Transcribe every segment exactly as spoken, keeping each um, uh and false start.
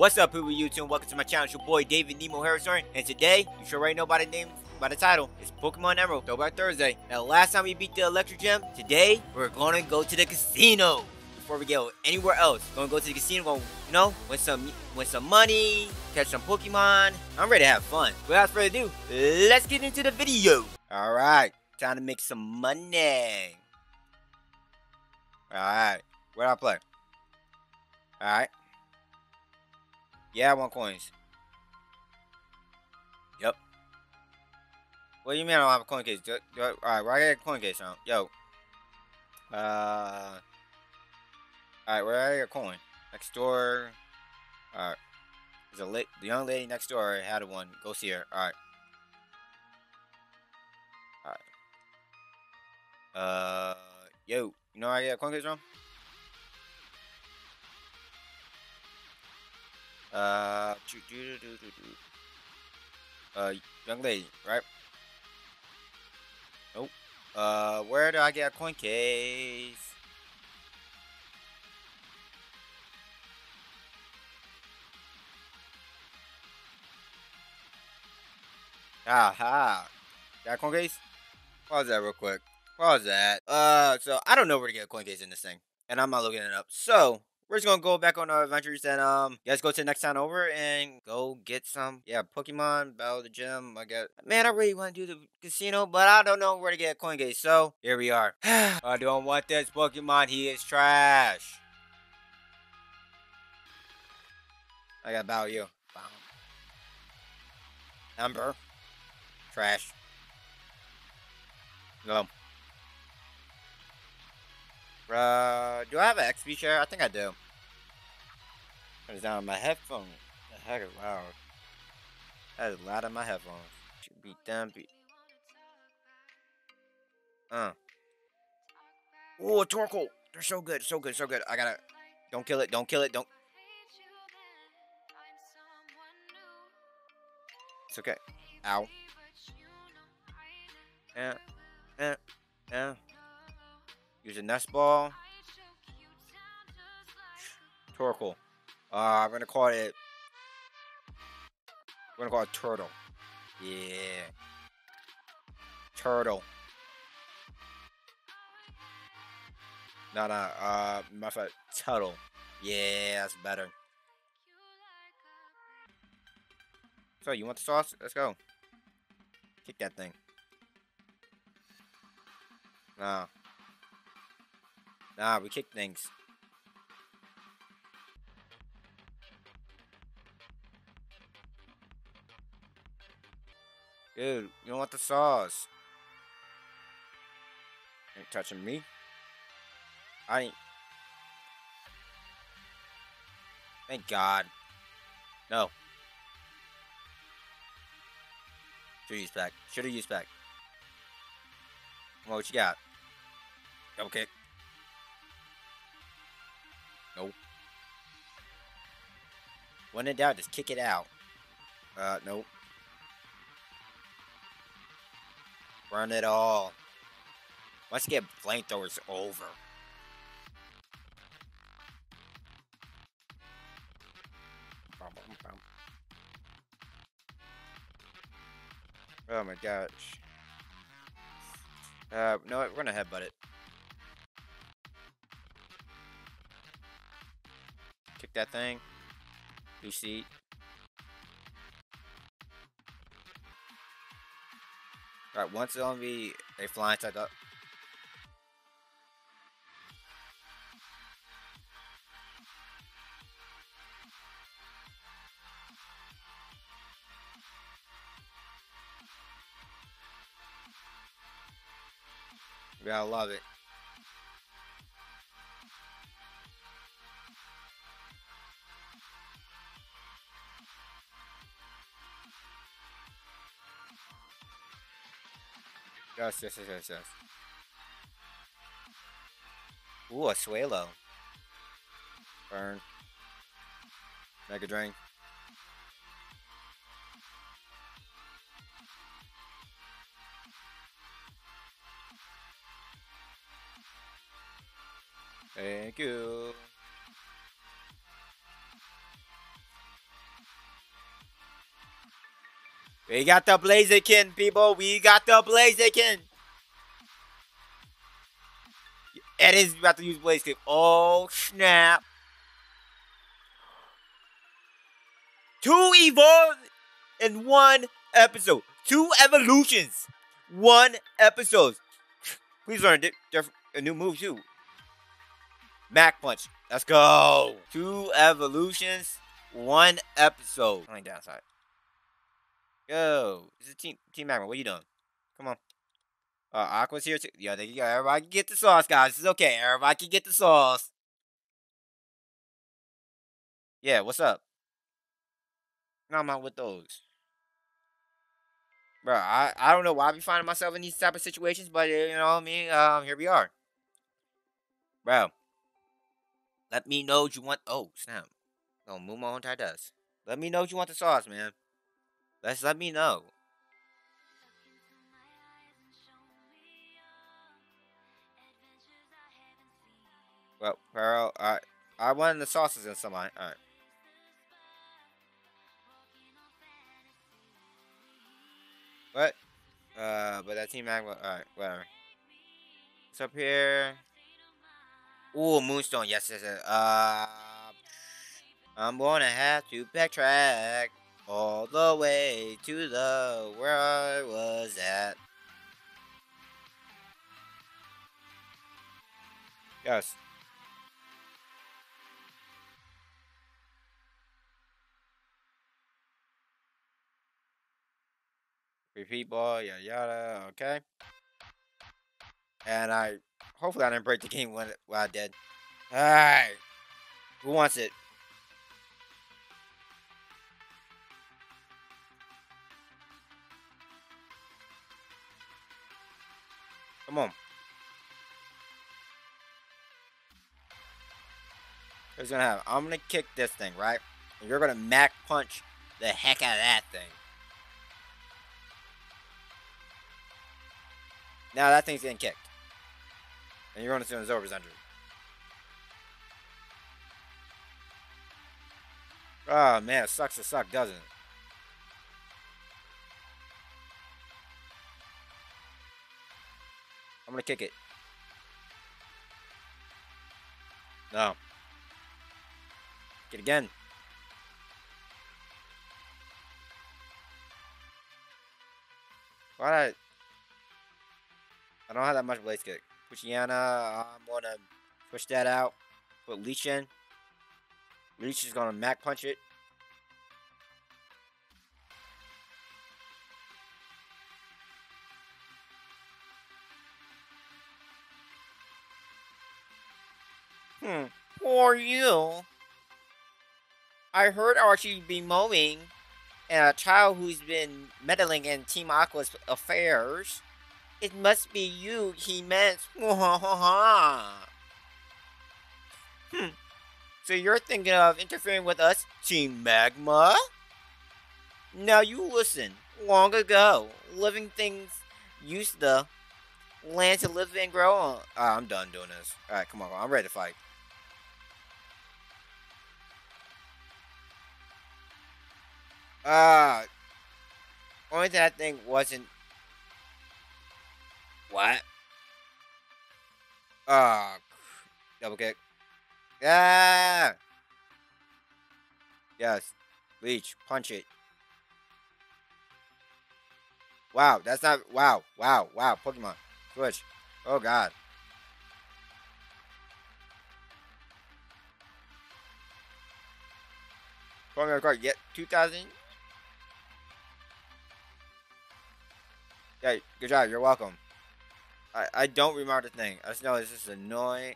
What's up, people YouTube? Welcome to my channel. It's your boy David Nemo Harrison, and today you should already know by the name, by the title, it's Pokemon Emerald Throwback Thursday. Now, last time we beat the Electric Gym, today we're gonna go to the casino. Before we go anywhere else, gonna go to the casino. Gonna, you know, win some, win some money, catch some Pokemon. I'm ready to have fun. Without further ado, let's get into the video. All right, time to make some money. All right, where do I play? All right. Yeah, I want coins. Yep. What do you mean I don't have a coin case? Do, do, all right, where I get a coin case now? Yo. Uh. All right, where I get a coin? Next door. All right. There's a late, the young lady next door had one. Go see her. All right. All right. Uh. Yo. You know where I get a coin case from? Uh, do, do, do, do, do. uh, young lady, right? Nope. Uh, where do I get a coin case? Aha. Got a coin case? Pause that real quick. Pause that. Uh, so I don't know where to get a coin case in this thing, and I'm not looking it up. So we're just gonna go back on our adventures and um, you guys go to the next town over and go get some, yeah, Pokemon, battle the gym. I guess, man, I really want to do the casino, but I don't know where to get a coin gate. So here we are. I don't want this Pokemon. He is trash. I gotta battle you. Number, trash. No. Uh, do I have an X P share? I think I do. It's down on my headphones. The heck is loud. That is loud on my headphones. Should be done. Be... Uh. Oh, a Torkoal. They're so good. So good. So good. I gotta. Don't kill it. Don't kill it. Don't. It's okay. Ow. Yeah. Yeah. Yeah. Use a nest ball. Torkoal. Uh, I'm gonna call it. We're gonna call it turtle. Yeah. Turtle. No, no. Uh, my favorite turtle. Yeah, that's better. So you want the sauce? Let's go. Kick that thing. Nah. Nah, we kick things. Dude, you don't want the sauce. Ain't touching me. I ain't. Thank God. No. Should've used back. Should've used back. Come on, what you got? Double kick. Nope. When in doubt, just kick it out. Uh, nope. Burn it all. Once you get flamethrowers, over. Oh my gosh. Uh, no, we're gonna headbutt it. Kick that thing. You see. Alright, once it's on me, they fly inside up. You gotta love it. Yes, yes, yes, yes, yes. Ooh, a Swellow. Burn. Mega Drain. Thank you. We got the Blaziken, people. We got the Blaziken. It is about to use Blaziken. Oh, snap. Two evolved in one episode. Two evolutions. One episode. Please learn a new move, too. Mach Punch. Let's go. Two evolutions. One episode. Only downside. Yo, this is Team Team Magma. What are you doing? Come on. Uh, Aqua's here too. Yo, there you go. Everybody can get the sauce, guys. It's okay. Everybody can get the sauce. Yeah, what's up? No, I'm not with those. Bro, I, I don't know why I be finding myself in these type of situations, but you know what I mean? Um, here we are. Bro. Let me know what you want. Oh, snap. Don't move my own tie dust. Let me know what you want the sauce, man. Let's let me know. Well, Pearl, I I want the sauces in somebody. All right. What? Uh, but that Team Magma. All right, whatever. What's up here? Ooh, Moonstone. Yes, yes, yes. Uh, I'm gonna have to backtrack all the way to the where I was at. Yes. Repeat ball, yada yada. Okay. And I hopefully I didn't break the game when, when I did. All right. Who wants it? Come on. What's gonna happen? I'm gonna kick this thing, right? And you're gonna Mach Punch the heck out of that thing. Now that thing's getting kicked. And you're gonna assume it's over one hundred. Oh man, it sucks to suck, doesn't it? I'm gonna kick it. No. Kick it again. Why did I... I don't have that much blaze kick. Puchiana, I'm gonna push that out. Put Leech in. Leech is gonna Mach Punch it. Hmm, poor you. I heard Archie be mowing and a child who's been meddling in Team Aqua's affairs. It must be you he meant. Hmm, so you're thinking of interfering with us, Team Magma? Now you listen. Long ago, living things used to land to live and grow on. Uh, I'm done doing this. Alright, come on. I'm ready to fight. Uh, only thing I think wasn't. What? Uh, double kick. Yeah! Yes. Leech. Punch it. Wow, that's not. Wow, wow, wow. Pokemon. Switch. Oh, God. Pokemon card. Yet two thousand. Yeah, good job. You're welcome. I, I don't remember the thing. I just know it's just annoying.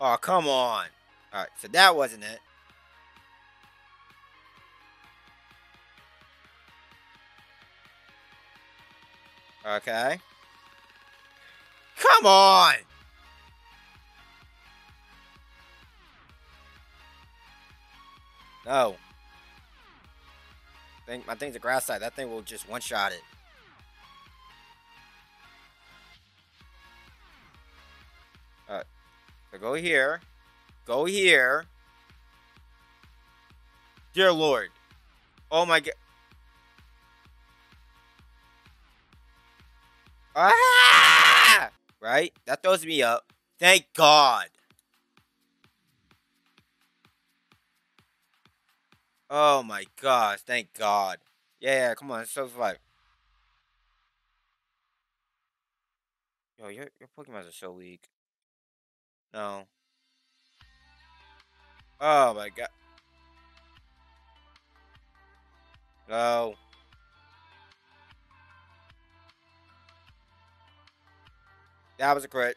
Oh, come on. Alright, so that wasn't it. Okay. Come on! No. I think my thing's a grass type. That thing will just one-shot it. Alright. So go here. Go here. Dear Lord. Oh my god. Ah! Right? That throws me up. Thank God. Oh my gosh. Thank God. Yeah, yeah, come on. Let's survive. Yo, your, your Pokemons are so weak. No. Oh my god. No. That was a crit.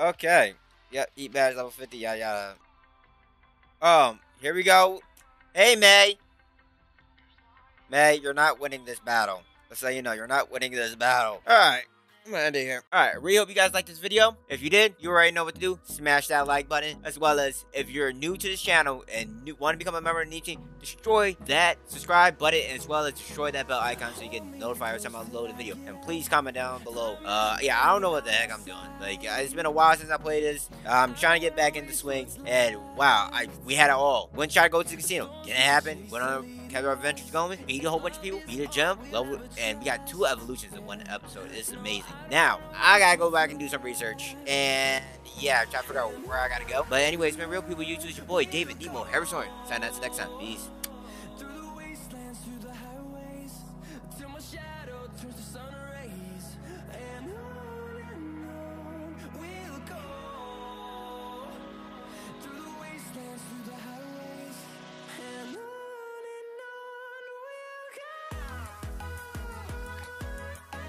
Okay. Yep, eat badge level fifty, yada yada. Um, here we go. Hey, May! May, you're not winning this battle. Let's let you know, you're not winning this battle. Alright. I'm gonna end it here. Alright, I really hope you guys liked this video. If you did, you already know what to do. Smash that like button. As well as, if you're new to this channel and new, want to become a member of the team, destroy that subscribe button as well as destroy that bell icon so you get notified every time I upload a video. And please comment down below. Uh, yeah, I don't know what the heck I'm doing. Like, it's been a while since I played this. I'm trying to get back into swings. And, wow, I we had it all. Went try to go to the casino. Didn't happen. Went on a kept our adventures going, beat a whole bunch of people, beat a jump, level, and we got two evolutions in one episode. It's amazing. Now, I gotta go back and do some research, and yeah, try to figure out where I gotta go. But anyways, man, real people, YouTube, it's your boy, David Nemo Harrison. Sign out to next time. Peace.